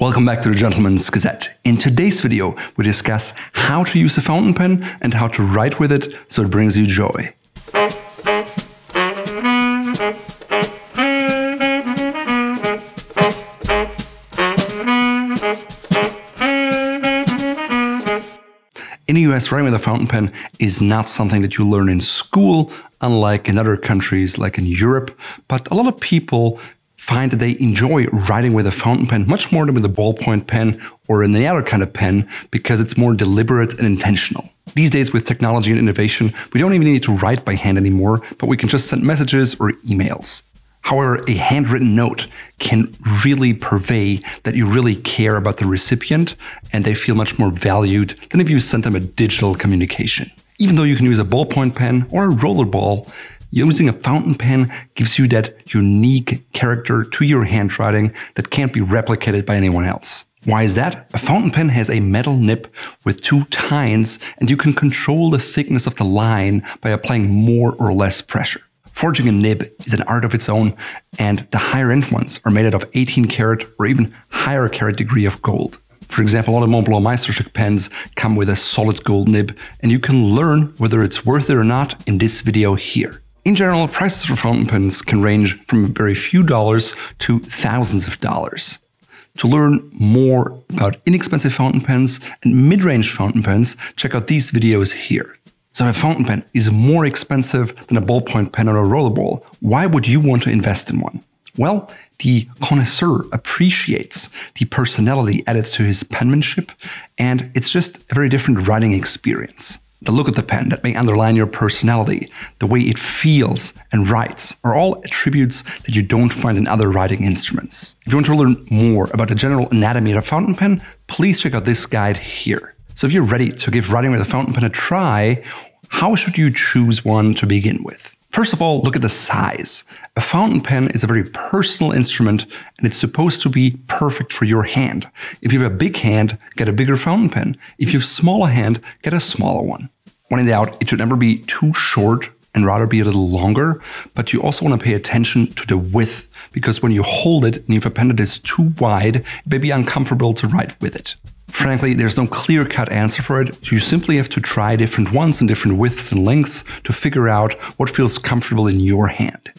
Welcome back to the Gentleman's Gazette. In today's video, we discuss how to use a fountain pen and how to write with it so it brings you joy. In the US, writing with a fountain pen is not something that you learn in school, unlike in other countries like in Europe, but a lot of people find that they enjoy writing with a fountain pen much more than with a ballpoint pen or any other kind of pen because it's more deliberate and intentional. These days with technology and innovation, we don't even need to write by hand anymore, but we can just send messages or emails. However, a handwritten note can really purvey that you really care about the recipient and they feel much more valued than if you sent them a digital communication. Even though you can use a ballpoint pen or a rollerball, using a fountain pen gives you that unique character to your handwriting that can't be replicated by anyone else. Why is that? A fountain pen has a metal nib with two tines, and you can control the thickness of the line by applying more or less pressure. Forging a nib is an art of its own, and the higher end ones are made out of 18 karat or even higher karat degree of gold. For example, all the Mont Blanc Meisterstück pens come with a solid gold nib, and you can learn whether it's worth it or not in this video here. In general, prices for fountain pens can range from very few dollars to thousands of dollars. To learn more about inexpensive fountain pens and mid-range fountain pens, check out these videos here. So if a fountain pen is more expensive than a ballpoint pen or a rollerball, why would you want to invest in one? Well, the connoisseur appreciates the personality added to his penmanship, and it's just a very different writing experience. The look of the pen that may underline your personality, the way it feels and writes are all attributes that you don't find in other writing instruments. If you want to learn more about the general anatomy of a fountain pen, please check out this guide here. So if you're ready to give writing with a fountain pen a try, how should you choose one to begin with? First of all, look at the size. A fountain pen is a very personal instrument and it's supposed to be perfect for your hand. If you have a big hand, get a bigger fountain pen. If you have a smaller hand, get a smaller one. When in doubt, it should never be too short and rather be a little longer, but you also want to pay attention to the width because when you hold it and you have a pen that is too wide, it may be uncomfortable to write with it. Frankly, there's no clear-cut answer for it. You simply have to try different ones and different widths and lengths to figure out what feels comfortable in your hand.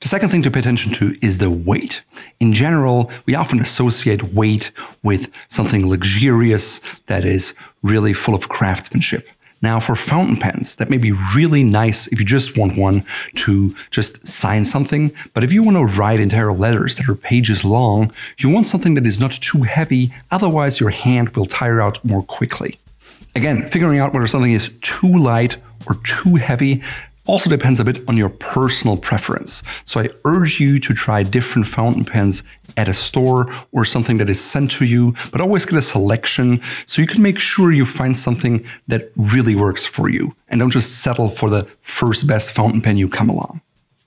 The second thing to pay attention to is the weight. In general, we often associate weight with something luxurious that is really full of craftsmanship. Now, for fountain pens, that may be really nice if you just want one to just sign something, but if you want to write entire letters that are pages long, you want something that is not too heavy, otherwise your hand will tire out more quickly. Again, figuring out whether something is too light or too heavy also depends a bit on your personal preference. So I urge you to try different fountain pens at a store or something that is sent to you, but always get a selection so you can make sure you find something that really works for you and don't just settle for the first best fountain pen you come along.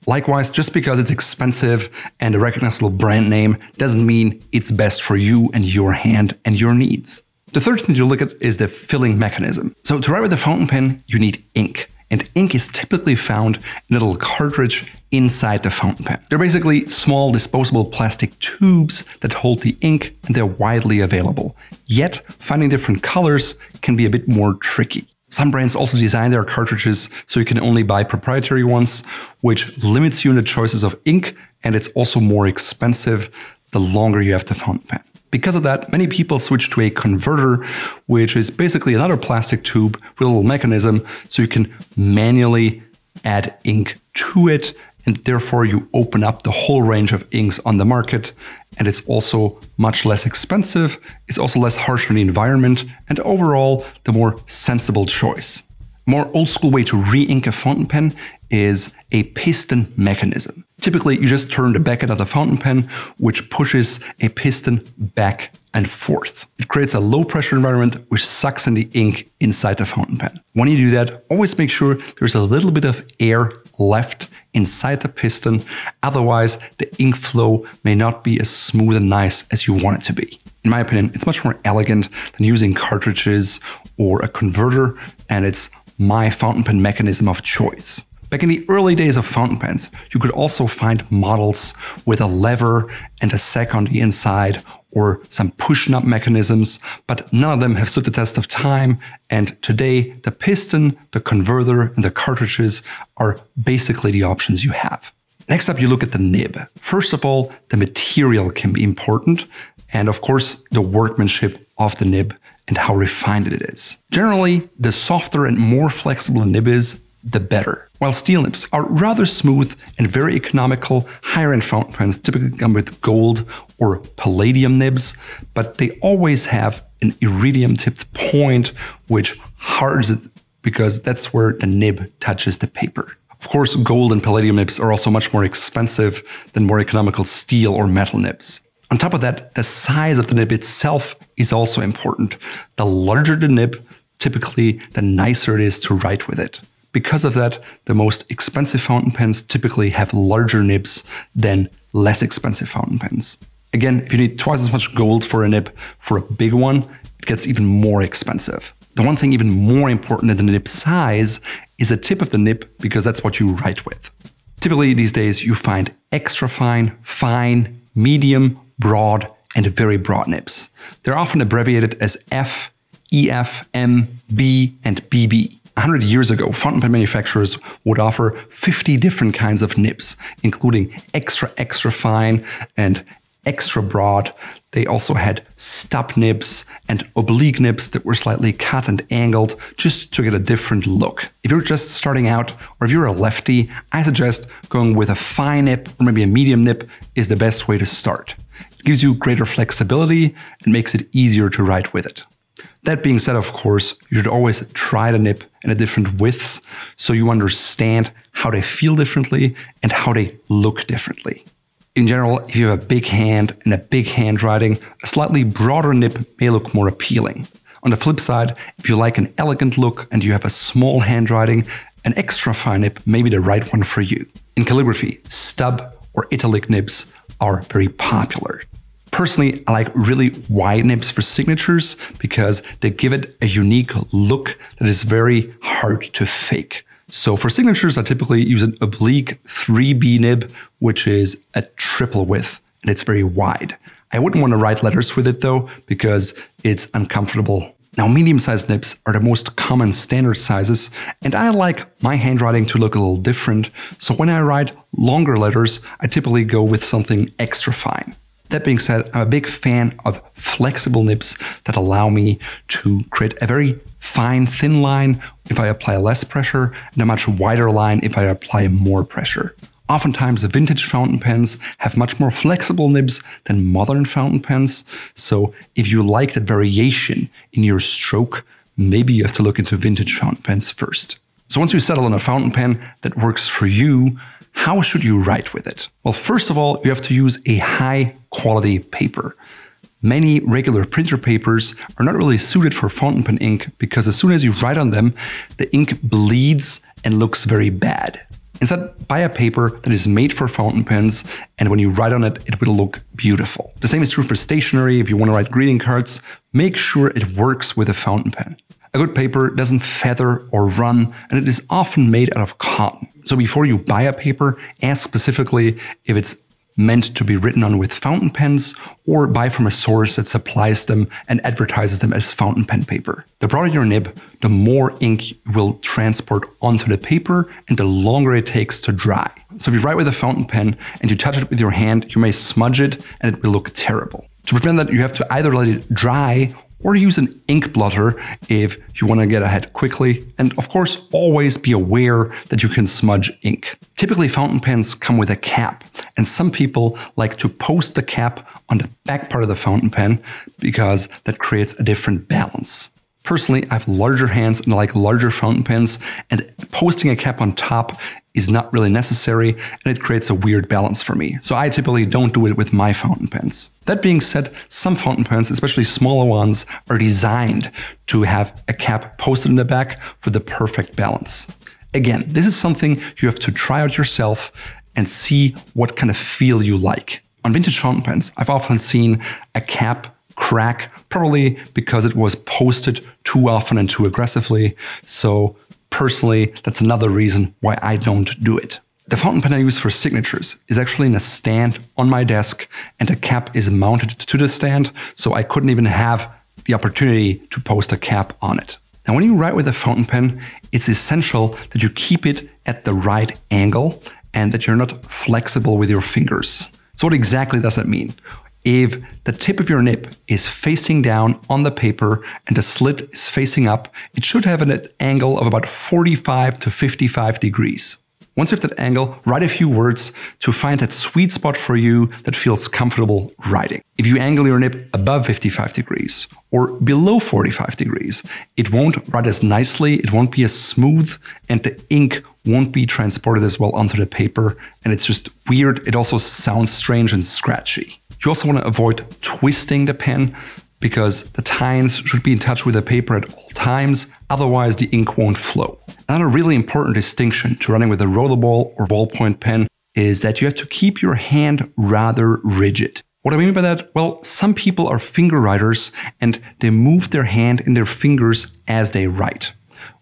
Likewise, just because it's expensive and a recognizable brand name doesn't mean it's best for you and your hand and your needs. The third thing to look at is the filling mechanism. So to write with a fountain pen, you need ink. And ink is typically found in a little cartridge inside the fountain pen. They're basically small disposable plastic tubes that hold the ink and they're widely available. Yet, finding different colors can be a bit more tricky. Some brands also design their cartridges so you can only buy proprietary ones, which limits you in the choices of ink and it's also more expensive the longer you have the fountain pen. Because of that, many people switch to a converter, which is basically another plastic tube with a little mechanism, so you can manually add ink to it, and therefore you open up the whole range of inks on the market, and it's also much less expensive, it's also less harsh on the environment, and overall, the more sensible choice. A more old-school way to re-ink a fountain pen is a piston mechanism. Typically, you just turn the back end of the fountain pen, which pushes a piston back and forth. It creates a low-pressure environment, which sucks in the ink inside the fountain pen. When you do that, always make sure there's a little bit of air left inside the piston. Otherwise, the ink flow may not be as smooth and nice as you want it to be. In my opinion, it's much more elegant than using cartridges or a converter, and it's my fountain pen mechanism of choice. Back in the early days of fountain pens, you could also find models with a lever and a sack on the inside or some push-nut mechanisms, but none of them have stood the test of time. And today, the piston, the converter, and the cartridges are basically the options you have. Next up, you look at the nib. First of all, the material can be important, and of course, the workmanship of the nib and how refined it is. Generally, the softer and more flexible the nib is, the better. While steel nibs are rather smooth and very economical, higher-end fountain pens typically come with gold or palladium nibs, but they always have an iridium-tipped point, which hardens it because that's where the nib touches the paper. Of course, gold and palladium nibs are also much more expensive than more economical steel or metal nibs. On top of that, the size of the nib itself is also important. The larger the nib, typically the nicer it is to write with it. Because of that, the most expensive fountain pens typically have larger nibs than less expensive fountain pens. Again, if you need twice as much gold for a nib for a big one, it gets even more expensive. The one thing even more important than the nib size is the tip of the nib, because that's what you write with. Typically these days you find extra fine, fine, medium, broad, and very broad nibs. They're often abbreviated as F, EF, M, B, and BB. 100 years ago, fountain pen manufacturers would offer 50 different kinds of nibs, including extra, extra fine and extra broad. They also had stub nibs and oblique nibs that were slightly cut and angled just to get a different look. If you're just starting out or if you're a lefty, I suggest going with a fine nib or maybe a medium nib is the best way to start. It gives you greater flexibility and makes it easier to write with it. That being said, of course, you should always try the nib in a different widths so you understand how they feel differently and how they look differently. In general, if you have a big hand and a big handwriting, a slightly broader nib may look more appealing. On the flip side, if you like an elegant look and you have a small handwriting, an extra fine nib may be the right one for you. In calligraphy, stub or italic nibs are very popular. Personally, I like really wide nibs for signatures because they give it a unique look that is very hard to fake. So for signatures, I typically use an oblique 3B nib, which is a triple width, and it's very wide. I wouldn't want to write letters with it though, because it's uncomfortable. Now, medium-sized nibs are the most common standard sizes, and I like my handwriting to look a little different. So when I write longer letters, I typically go with something extra fine. That being said, I'm a big fan of flexible nibs that allow me to create a very fine, thin line if I apply less pressure and a much wider line if I apply more pressure. Oftentimes, vintage fountain pens have much more flexible nibs than modern fountain pens. So if you like that variation in your stroke, maybe you have to look into vintage fountain pens first. So once you settle on a fountain pen that works for you, how should you write with it? Well, first of all, you have to use a high quality paper. Many regular printer papers are not really suited for fountain pen ink because as soon as you write on them, the ink bleeds and looks very bad. Instead, buy a paper that is made for fountain pens, and when you write on it, it will look beautiful. The same is true for stationery. If you want to write greeting cards, make sure it works with a fountain pen. A good paper doesn't feather or run, and it is often made out of cotton. So before you buy a paper, ask specifically if it's meant to be written on with fountain pens, or buy from a source that supplies them and advertises them as fountain pen paper. The broader your nib, the more ink you will transport onto the paper and the longer it takes to dry. So if you write with a fountain pen and you touch it with your hand, you may smudge it and it will look terrible. To prevent that, you have to either let it dry or use an ink blotter if you want to get ahead quickly. And of course, always be aware that you can smudge ink. Typically, fountain pens come with a cap, and some people like to post the cap on the back part of the fountain pen because that creates a different balance. Personally, I have larger hands and I like larger fountain pens, and posting a cap on top is not really necessary, and it creates a weird balance for me. So I typically don't do it with my fountain pens. That being said, some fountain pens, especially smaller ones, are designed to have a cap posted in the back for the perfect balance. Again, this is something you have to try out yourself and see what kind of feel you like. On vintage fountain pens, I've often seen a cap crack, probably because it was posted too often and too aggressively. So personally, that's another reason why I don't do it. The fountain pen I use for signatures is actually in a stand on my desk, and a cap is mounted to the stand, so I couldn't even have the opportunity to post a cap on it. Now, when you write with a fountain pen, it's essential that you keep it at the right angle and that you're not flexible with your fingers. So what exactly does that mean? If the tip of your nib is facing down on the paper and the slit is facing up, it should have an angle of about 45 to 55 degrees. Once you have that angle, write a few words to find that sweet spot for you that feels comfortable writing. If you angle your nib above 55 degrees or below 45 degrees, it won't write as nicely, it won't be as smooth, and the ink won't be transported as well onto the paper, and it's just weird. It also sounds strange and scratchy. You also want to avoid twisting the pen, because the tines should be in touch with the paper at all times, otherwise the ink won't flow. Another really important distinction to running with a rollerball or ballpoint pen is that you have to keep your hand rather rigid. What I mean by that? Well, some people are finger writers and they move their hand and their fingers as they write.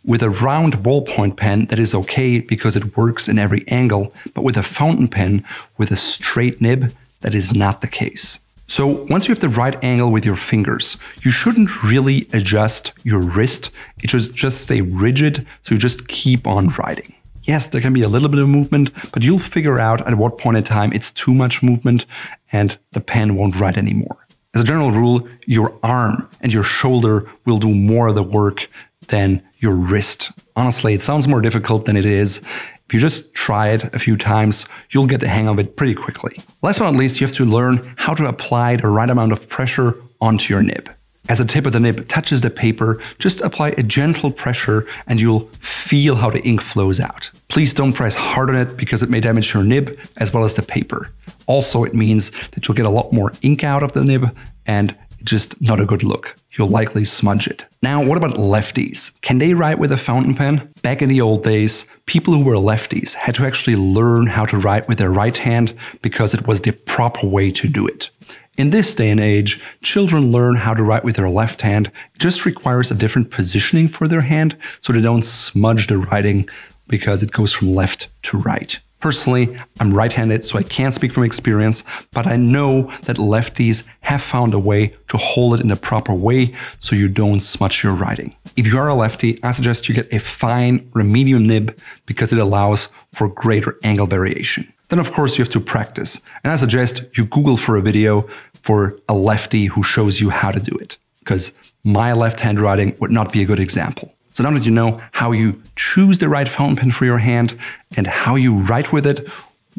With a round ballpoint pen, that is okay because it works in every angle, but with a fountain pen with a straight nib, that is not the case. So once you have the right angle with your fingers, you shouldn't really adjust your wrist. It should just stay rigid, so you just keep on writing. Yes, there can be a little bit of movement, but you'll figure out at what point in time it's too much movement and the pen won't write anymore. As a general rule, your arm and your shoulder will do more of the work than your wrist. Honestly, it sounds more difficult than it is. If you just try it a few times, you'll get the hang of it pretty quickly. Last but not least, you have to learn how to apply the right amount of pressure onto your nib. As the tip of the nib touches the paper, just apply a gentle pressure and you'll feel how the ink flows out. Please don't press hard on it because it may damage your nib as well as the paper. Also, it means that you'll get a lot more ink out of the nib and just not a good look. You'll likely smudge it. Now, what about lefties? Can they write with a fountain pen? Back in the old days, people who were lefties had to actually learn how to write with their right hand because it was the proper way to do it. In this day and age, children learn how to write with their left hand. It just requires a different positioning for their hand so they don't smudge the writing because it goes from left to right. Personally, I'm right-handed, so I can't speak from experience, but I know that lefties have found a way to hold it in the proper way so you don't smudge your writing. If you are a lefty, I suggest you get a fine or a medium nib because it allows for greater angle variation. Then of course you have to practice, and I suggest you Google for a video for a lefty who shows you how to do it, because my left-hand writing would not be a good example. So now that you know how you choose the right fountain pen for your hand and how you write with it,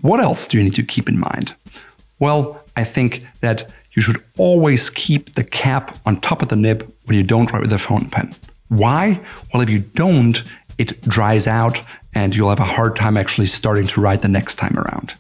what else do you need to keep in mind? Well, I think that you should always keep the cap on top of the nib when you don't write with a fountain pen. Why? Well, if you don't, it dries out and you'll have a hard time actually starting to write the next time around.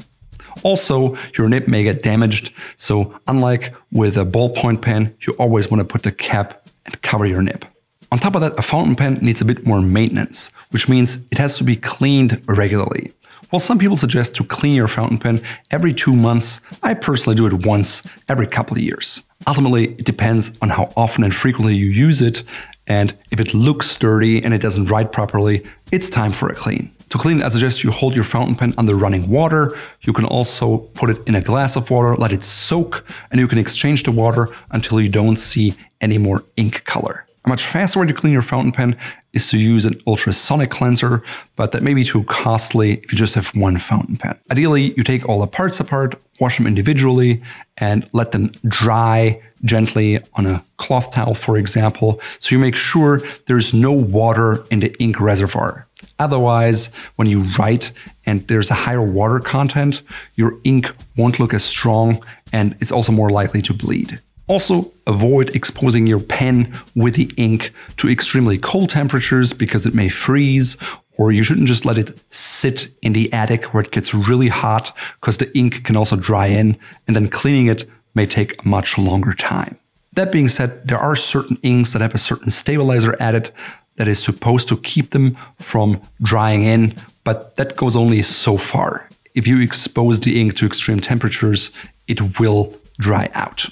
Also, your nib may get damaged, so unlike with a ballpoint pen, you always want to put the cap and cover your nib. On top of that, a fountain pen needs a bit more maintenance, which means it has to be cleaned regularly. While some people suggest to clean your fountain pen every 2 months, I personally do it once every couple of years. Ultimately, it depends on how often and frequently you use it, and if it looks dirty and it doesn't write properly, it's time for a clean. To clean it, I suggest you hold your fountain pen under running water. You can also put it in a glass of water, let it soak, and you can exchange the water until you don't see any more ink color. A much faster way to clean your fountain pen is to use an ultrasonic cleanser, but that may be too costly if you just have one fountain pen. Ideally, you take all the parts apart, wash them individually, and let them dry gently on a cloth towel, for example, so you make sure there's no water in the ink reservoir. Otherwise, when you write and there's a higher water content, your ink won't look as strong and it's also more likely to bleed. Also, avoid exposing your pen with the ink to extremely cold temperatures because it may freeze, or you shouldn't just let it sit in the attic where it gets really hot because the ink can also dry in, and then cleaning it may take a much longer time. That being said, there are certain inks that have a certain stabilizer added that is supposed to keep them from drying in, but that goes only so far. If you expose the ink to extreme temperatures, it will dry out.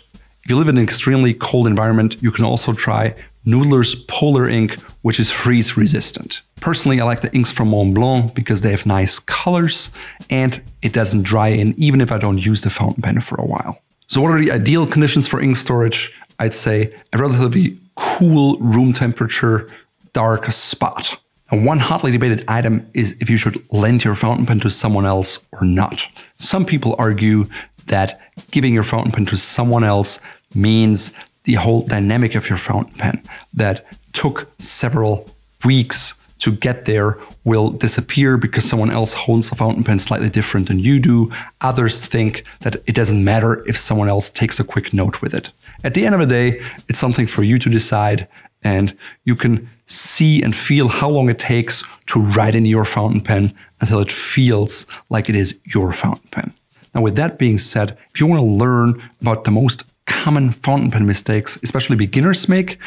If you live in an extremely cold environment, you can also try Noodler's Polar Ink, which is freeze resistant. Personally, I like the inks from Mont Blanc because they have nice colors and it doesn't dry in even if I don't use the fountain pen for a while. So what are the ideal conditions for ink storage? I'd say a relatively cool room temperature, dark spot. And one hotly debated item is if you should lend your fountain pen to someone else or not. Some people argue that giving your fountain pen to someone else means the whole dynamic of your fountain pen that took several weeks to get there will disappear because someone else holds the fountain pen slightly different than you do. Others think that it doesn't matter if someone else takes a quick note with it. At the end of the day, it's something for you to decide, and you can see and feel how long it takes to write in your fountain pen until it feels like it is your fountain pen. Now, with that being said, if you want to learn about the most common fountain pen mistakes, especially beginners make,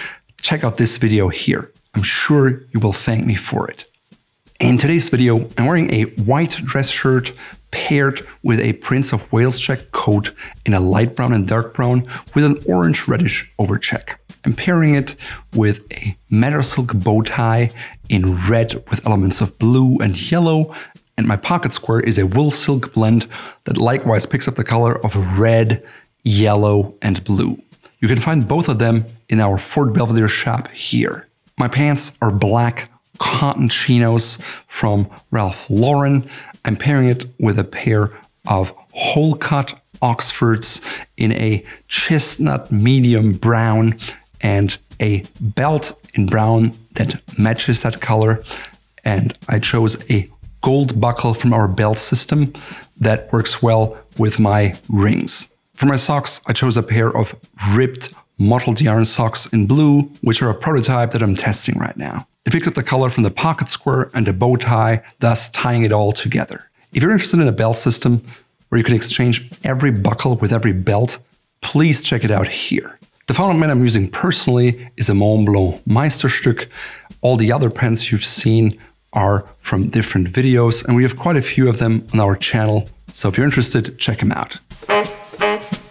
check out this video here. I'm sure you will thank me for it. In today's video, I'm wearing a white dress shirt paired with a Prince of Wales check coat in a light brown and dark brown with an orange reddish overcheck. I'm pairing it with a madder silk bow tie in red with elements of blue and yellow, and my pocket square is a wool silk blend that likewise picks up the color of red, yellow, and blue. You can find both of them in our Fort Belvedere shop here. My pants are black cotton chinos from Ralph Lauren. I'm pairing it with a pair of whole cut Oxfords in a chestnut medium brown and a belt in brown that matches that color. And I chose a gold buckle from our belt system that works well with my rings. For my socks, I chose a pair of ripped mottled yarn socks in blue, which are a prototype that I'm testing right now. It picks up the color from the pocket square and the bow tie, thus tying it all together. If you're interested in a belt system where you can exchange every buckle with every belt, please check it out here. The fountain pen I'm using personally is a Mont Blanc Meisterstück. All the other pens you've seen are from different videos, and we have quite a few of them on our channel. So if you're interested, check them out.